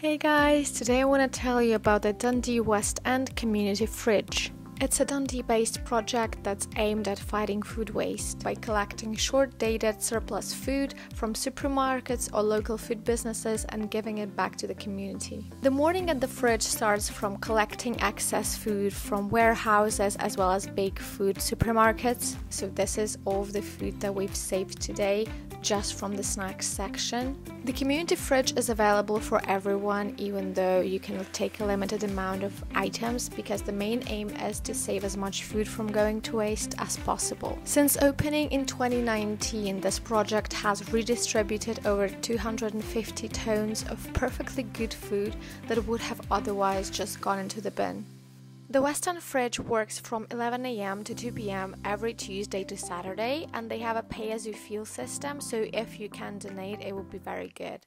Hey guys, today I want to tell you about the Dundee West End Community Fridge. It's a Dundee-based project that's aimed at fighting food waste by collecting short-dated surplus food from supermarkets or local food businesses and giving it back to the community. The morning at the fridge starts from collecting excess food from warehouses as well as big food supermarkets. So this is all of the food that we've saved today just from the snacks section. The community fridge is available for everyone, even though you can take a limited amount of items because the main aim is to save as much food from going to waste as possible. Since opening in 2019, this project has redistributed over 250 tons of perfectly good food that would have otherwise just gone into the bin. The West End Fridge works from 11 a.m. to 2 p.m. every Tuesday to Saturday, and they have a pay-as-you-feel system, so if you can donate, it would be very good.